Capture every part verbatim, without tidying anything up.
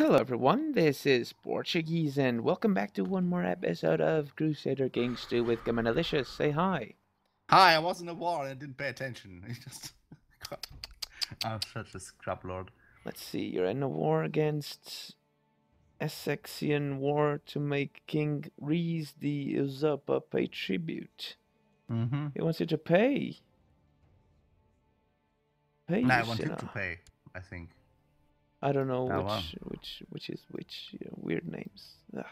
Hello everyone, this is Portuguese and welcome back to one more episode of Crusader Kings two with Commandelicious. Say hi. Hi, I was in a war and I didn't pay attention. It's just... I'm such a scrap lord. Let's see, you're in a war against Essexian war to make King Rhys the Usurpa pay tribute. Mm-hmm. He wants you to pay. Pay no, I want you to pay, I think. I don't know oh, which, wow. which which is which you know, weird names. Ugh.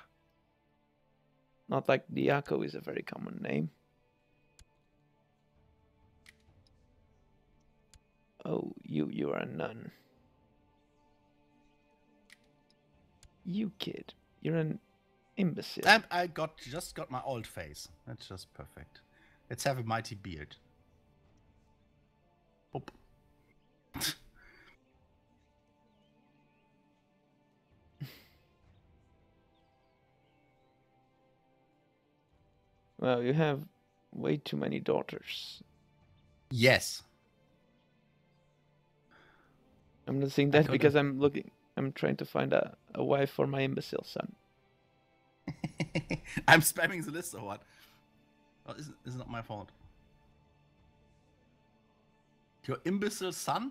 Not like Diaco is a very common name. Oh, you you are a nun. You kid, you're an imbecile. And I got just got my old face. That's just perfect. Let's have a mighty beard. Boop. Well, you have way too many daughters. Yes. I'm not saying that because I'm looking. I'm trying to find a, a wife for my imbecile son. I'm spamming the list or what? Oh, it's, it's not my fault. Your imbecile son?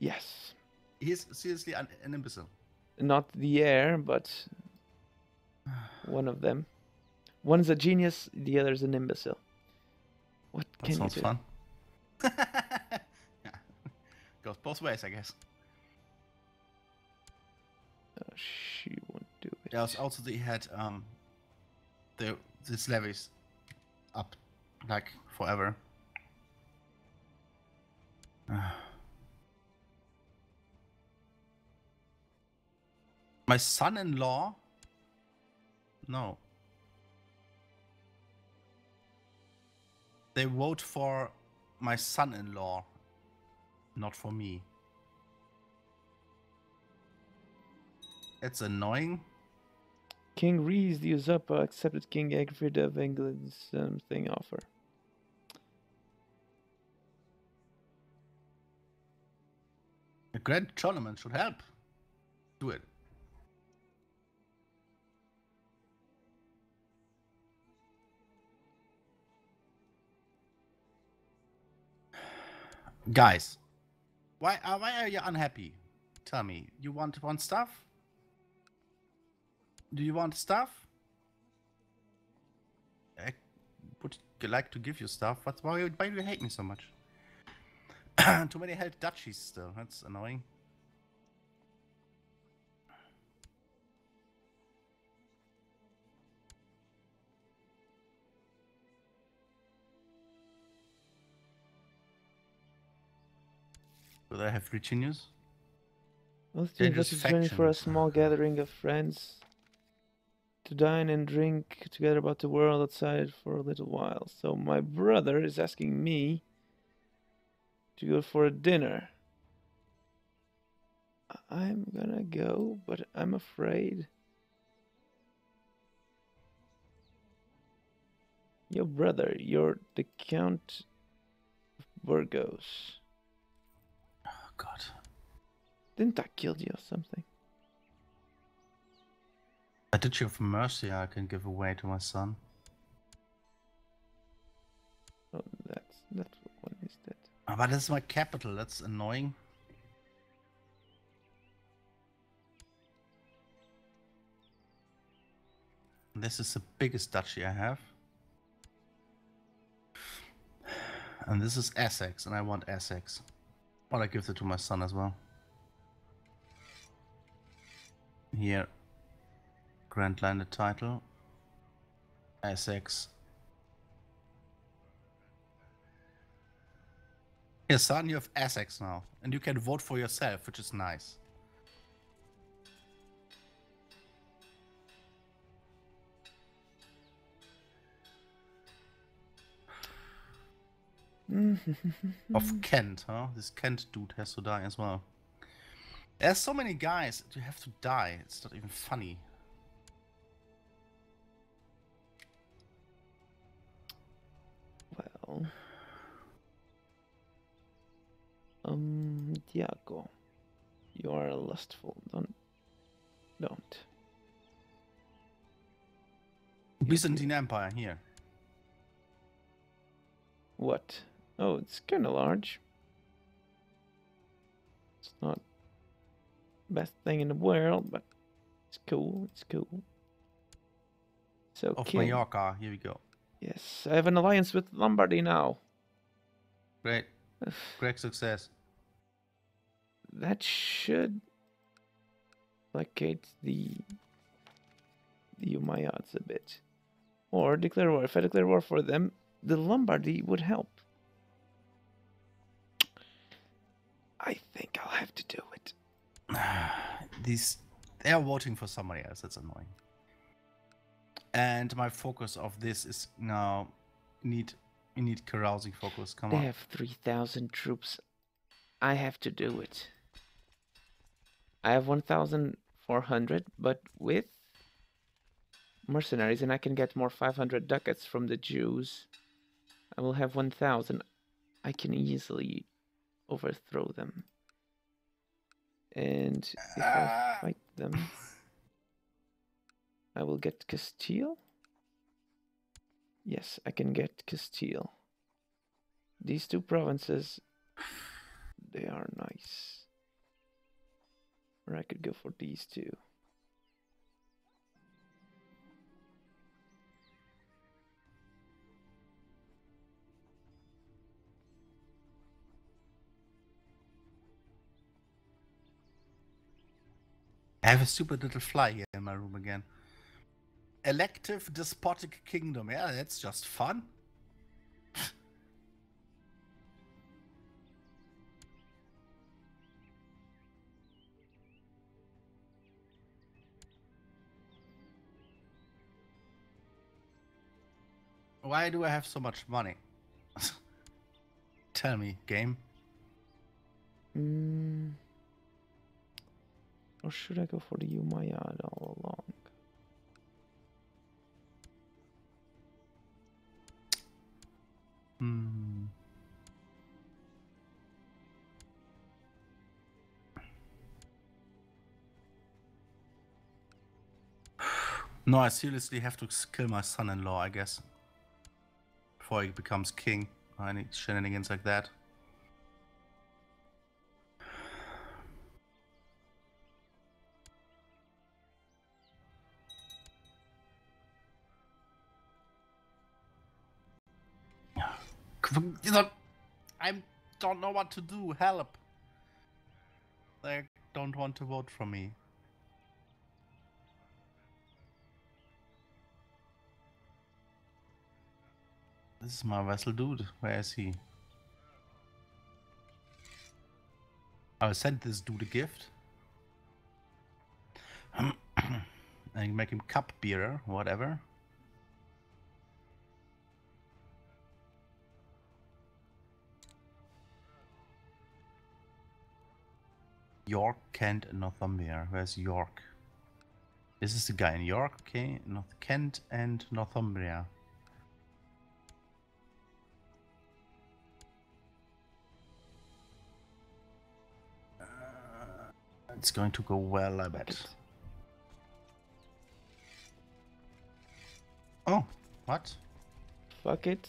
Yes. He's seriously an, an imbecile. Not the heir, but one of them. One's a genius, the other's an imbecile. What that can sounds you do? Fun. Yeah. Goes both ways, I guess. Oh, she won't do it. There was also they had um, the the levies up like forever. My son-in-law? No. They vote for my son-in-law, not for me. It's annoying. King Rhys the Usurpa accepted King Egfrid of England's um, thing offer. A grand tournament should help. Do it. Guys, why are why are you unhappy? Tell me, you want want stuff? Do you want stuff? I would like to give you stuff, but why why do you hate me so much? Too many held duchies still. That's annoying. Will I have retinues? Well, they're just faction for a small gathering of friends to dine and drink together about the world outside for a little while. So my brother is asking me to go for a dinner. I'm gonna go, but I'm afraid your brother, you're the Count of Burgos. God. Didn't I kill you or something? I did you for mercy I can give away to my son. Oh, that's that one is dead. Oh, but that's my capital, that's annoying. This is the biggest duchy I have. And this is Essex, and I want Essex. Well, I give it to my son as well. Here, Grand Landed Title, Essex. Here, son, you have Essex now, and you can vote for yourself, which is nice. Of Kent, huh? This Kent dude has to die as well. There's so many guys that you have to die. It's not even funny. Well, um, Diaco, you are lustful. Don't don't. Byzantine Empire here. What? Oh, it's kind of large. It's not the best thing in the world, but it's cool. It's cool. So of King Mallorca, here we go. Yes, I have an alliance with Lombardy now. Great. Great success. That should placate the the Umayyads a bit. Or declare war. If I declare war for them, the Lombardy would help. I think I'll have to do it. These, they are voting for somebody else. That's annoying. And my focus of this is now need you need carousing focus. Come on. They have three thousand troops. I have to do it. I have one thousand four hundred, but with mercenaries, and I can get more five hundred ducats from the Jews. I will have one thousand. I can easily overthrow them. And if I fight them, I will get Castile. Yes, I can get Castile. These two provinces, they are nice. Or I could go for these two. I have a stupid little fly here in my room again. Elective despotic kingdom. Yeah, that's just fun. Why do I have so much money? Tell me, game. Mm. Or should I go for the Umayyad all along? Hmm. No, I seriously have to kill my son-in-law, I guess. Before he becomes king. I need shenanigans like that. I don't know what to do. Help! They don't want to vote for me. This is my vessel dude. Where is he? I will send this dude a gift. And make him cup bearer, whatever. York, Kent, and Northumbria. Where's York? This is the guy in York, okay? North Kent and Northumbria. Uh, it's going to go well, I bet. Oh, what? Fuck it.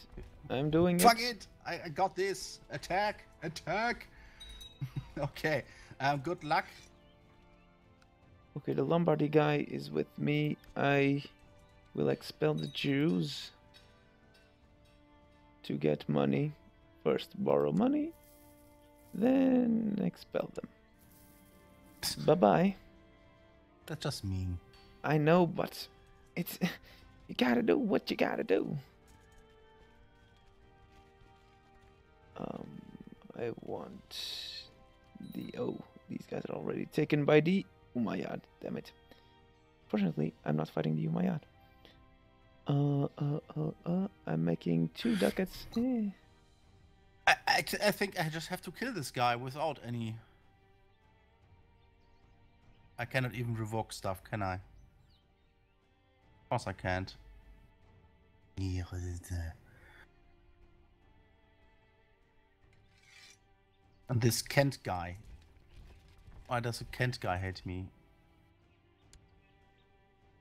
I'm doing it. Fuck it! I, I got this! Attack! Attack! Okay. Um, good luck. Okay, the Lombardy guy is with me. I will expel the Jews to get money. First borrow money, then expel them. Bye-bye. That's just mean. I know, but it's you gotta do what you gotta do. Um, I want... The oh, these guys are already taken by the Umayyad. Damn it! Fortunately, I'm not fighting the Umayyad. Uh, uh, uh, uh I'm making two ducats. Eh. I, I, I think I just have to kill this guy without any. I cannot even revoke stuff, can I? Of course, I can't. And this Kent guy. Why does the Kent guy hate me?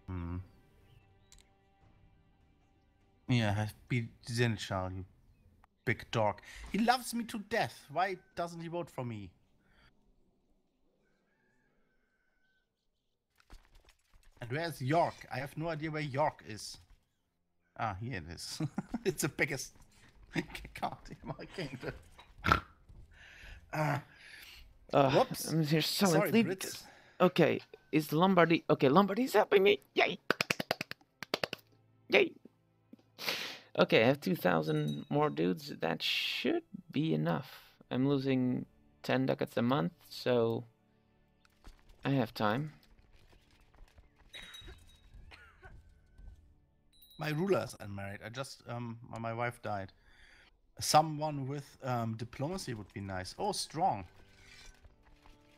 Hmm. Yeah, be Seneschal, you big dog. He loves me to death. Why doesn't he vote for me? And where's York? I have no idea where York is. Ah, here it is. It's the biggest county in my kingdom. Uh, uh, whoops. I'm here so sorry, Brits. Okay, is Lombardy... Okay, Lombardy's helping me. Yay! Yay! Okay, I have two thousand more dudes. That should be enough. I'm losing ten ducats a month, so... I have time. My ruler is unmarried. I just, um, my wife died. Someone with um, diplomacy would be nice. Oh, strong.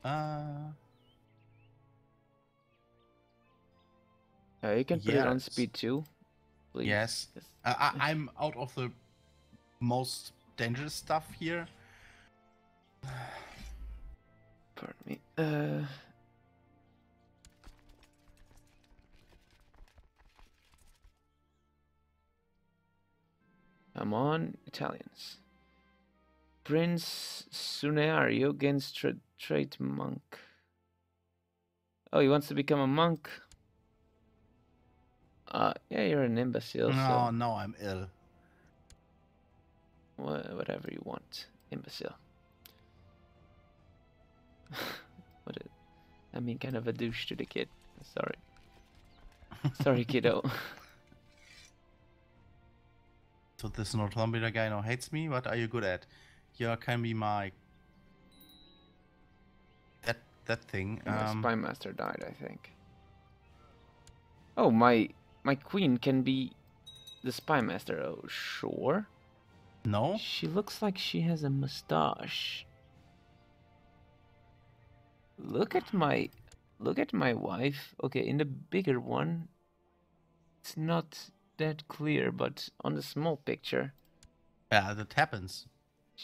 Uh, uh you can put yes. it on speed two, please. Yes. yes. Uh, I, I'm out of the most dangerous stuff here. Pardon me. Uh. Come on, Italians. Prince Singerad against tra trait monk. Oh, he wants to become a monk. Uh, yeah, you're an imbecile. No, so. no, I'm ill. Wh whatever you want, imbecile. What? A, I mean, kind of a douche to the kid. Sorry. Sorry, kiddo. So this Northumbria guy now hates me. What are you good at? You can be my that that thing. My um, spy master died, I think. Oh, my my queen can be the spy master. Oh, sure. No. She looks like she has a mustache. Look at my look at my wife. Okay, in the bigger one, it's not that clear, but on the small picture, yeah, that happens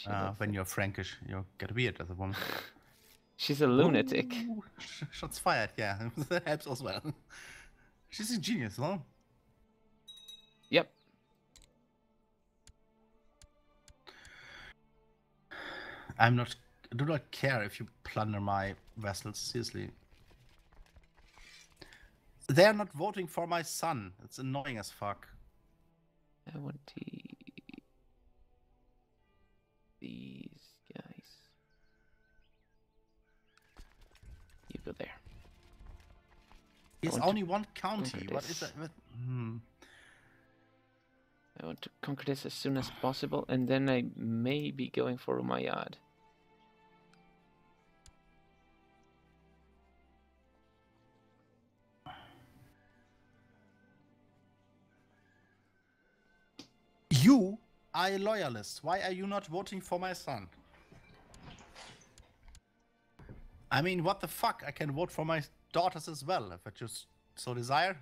uh, when you're Frankish. You get weird as a woman. She's a lunatic. Ooh, shots fired. Yeah, that helps as well. She's a genius, huh? Yep. I'm not. I do not care if you plunder my vessels. Seriously. They're not voting for my son. It's annoying as fuck. I want the... these guys. You go there. It's only to... one county. What is that? What... Hmm. I want to conquer this as soon as possible, and then I may be going for Umayyad. You are a loyalist. Why are you not voting for my son? I mean, what the fuck? I can vote for my daughters as well, if I just so desire.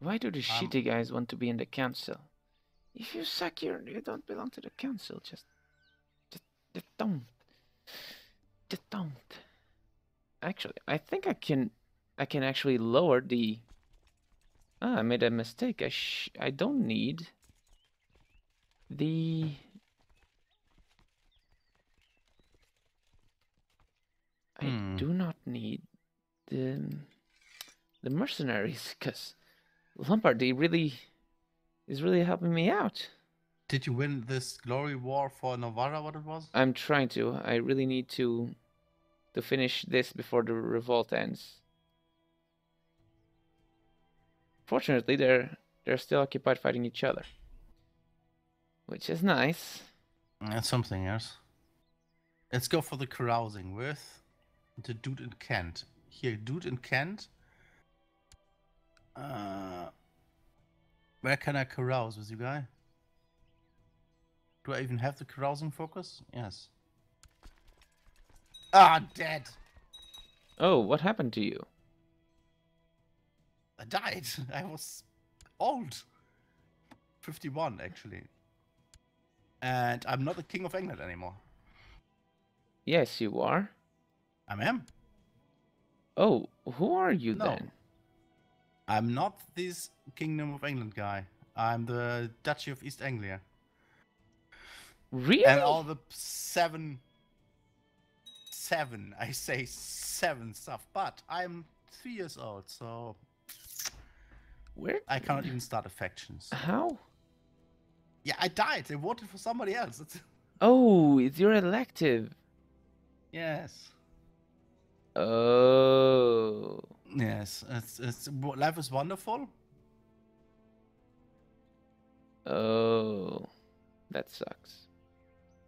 Why do the um, shitty guys want to be in the council? If you suck here, you don't belong to the council. Just, just, just don't. Just don't. Actually, I think I can, I can actually lower the. Ah, I made a mistake. I sh I don't need. The. I hmm. do not need the, the mercenaries, because Lombardy really, is really helping me out. Did you win this glory war for Novara? What it was? I'm trying to. I really need to. To finish this before the revolt ends. Fortunately, they're they're still occupied fighting each other, which is nice. That's something else. Let's go for the carousing with the dude in Kent. Here, dude in Kent. Uh, where can I carouse with you guy? Do I even have the carousing focus? Yes. Ah, dead. Oh, what happened to you? I died. I was old. fifty-one, actually. and I'm not the King of England anymore. Yes, you are. I am. Oh, who are you no. then? I'm not this Kingdom of England guy. I'm the Duchy of East Anglia. Really? And all the seven... Seven, I say seven stuff, but I'm three years old, so... Where? I cannot even start a faction. So. How? Yeah, I died. I voted for somebody else. It's... Oh, it's your elective. Yes. Oh. Yes, it's it's life is wonderful. Oh, that sucks.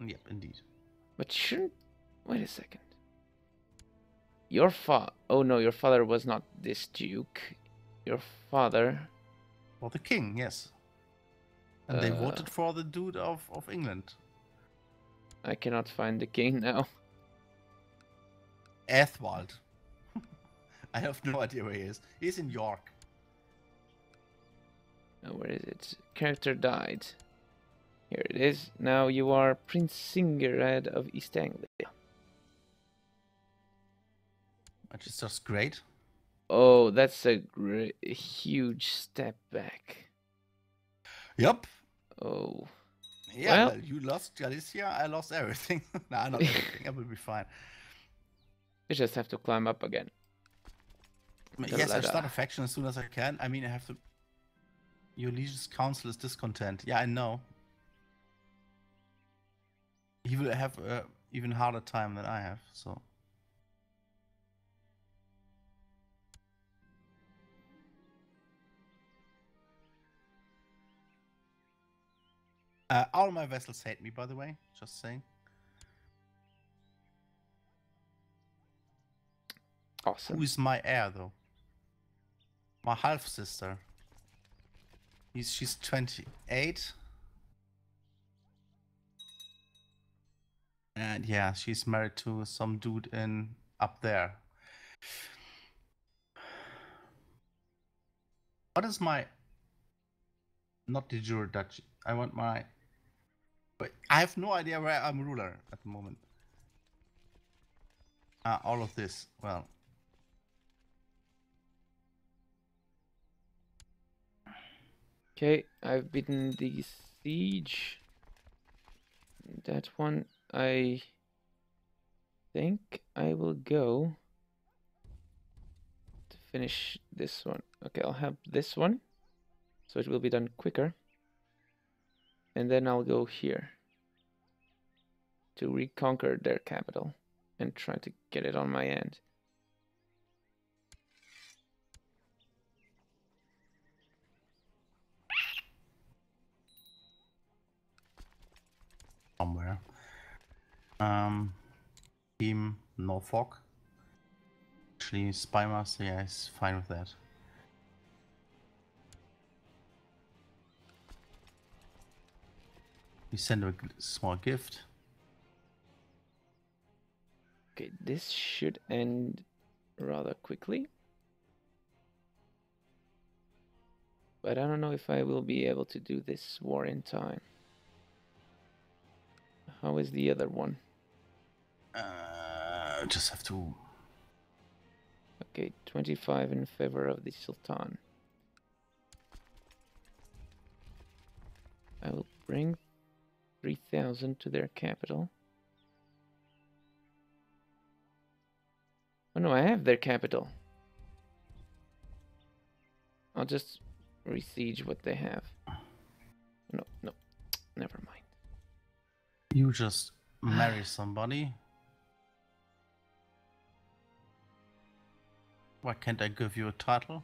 Yep, indeed. But shouldn't... Wait a second. Your fa... Oh no, your father was not this duke. Your father... Well, the king, yes. And uh, they voted for the dude of, of England. I cannot find the king now. Ethwald. I have no idea where he is. He's in York. Now, where is it? Character died. Here it is. Now you are Prince Singerad of East Anglia. Which is just great. Oh, that's a great, huge step back. Yep. Oh. Yeah, well, well, you lost Galicia, I lost everything. Nah, not everything. I will be fine. You just have to climb up again. Yes, I start a faction as soon as I can. I mean, I have to... Your Legion's council is discontent. Yeah, I know. He will have an even harder time than I have, so... Uh, all my vessels hate me, by the way, just saying. Awesome. Who is my heir, though? My half-sister. He's, she's twenty-eight. And yeah, she's married to some dude in up there. What is my... Not de jure duchy. I want my... I have no idea where I'm ruler at the moment. Ah, all of this. Well. Okay, I've beaten the siege. That one, I think I will go to finish this one. Okay, I'll have this one, so it will be done quicker. And then I'll go here to reconquer their capital and try to get it on my end. Somewhere. Um, team Norfolk. Actually, Spymaster, yeah, is fine with that. We send a small gift. Okay, this should end rather quickly. But I don't know if I will be able to do this war in time. How is the other one? Uh, just have to... Okay, twenty-five in favor of the Sultan. I will bring... three thousand to their capital. Oh no, I have their capital. I'll just re-siege what they have. No, no, never mind. You just marry somebody. Why can't I give you a title?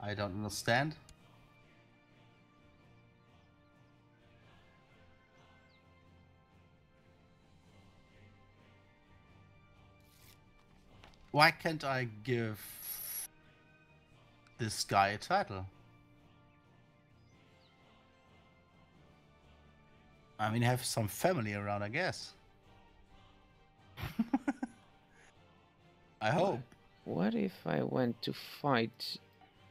I don't understand. Why can't I give this guy a title? I mean, I have some family around, I guess. I hope. What if I went to fight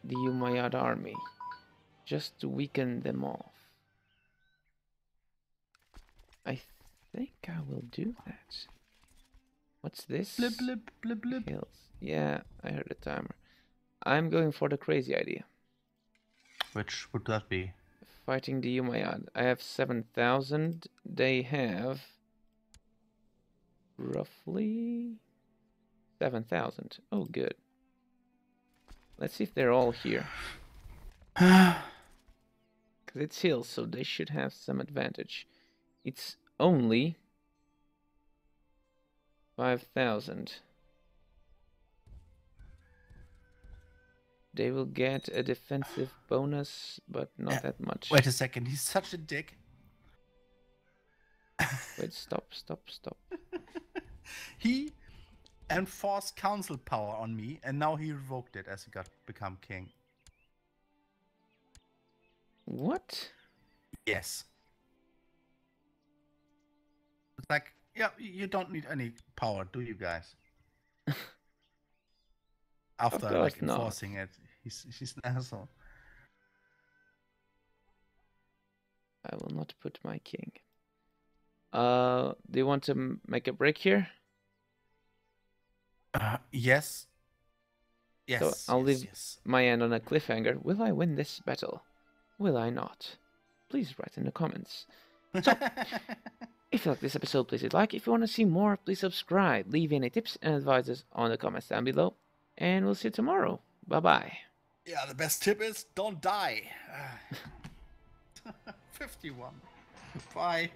the Umayyad army? just to weaken them off. I think I will do that. What's this? Blip, blip, blip, blip. Hills. Yeah, I heard a timer. I'm going for the crazy idea. Which would that be? Fighting the Umayyad. I have seven thousand. They have... roughly... seven thousand. Oh, good. Let's see if they're all here. Because it's hills, so they should have some advantage. It's only... five thousand. They will get a defensive bonus, but not uh, that much. Wait a second, he's such a dick. Wait, stop, stop, stop. He enforced council power on me, and now he revoked it as he got become king. What? Yes. It's like, yeah, you don't need any power, do you guys? After like enforcing not. it, he's she's an asshole. I will not put my king. Uh, do you want to make a break here? Uh, yes. Yes. So I'll yes, leave yes. my end on a cliffhanger. Will I win this battle? Will I not? Please write in the comments. So, if you like this episode, please hit like. If you want to see more, please subscribe. Leave any tips and advices on the comments down below. And we'll see you tomorrow. Bye-bye. Yeah, the best tip is don't die. fifty-one. Bye.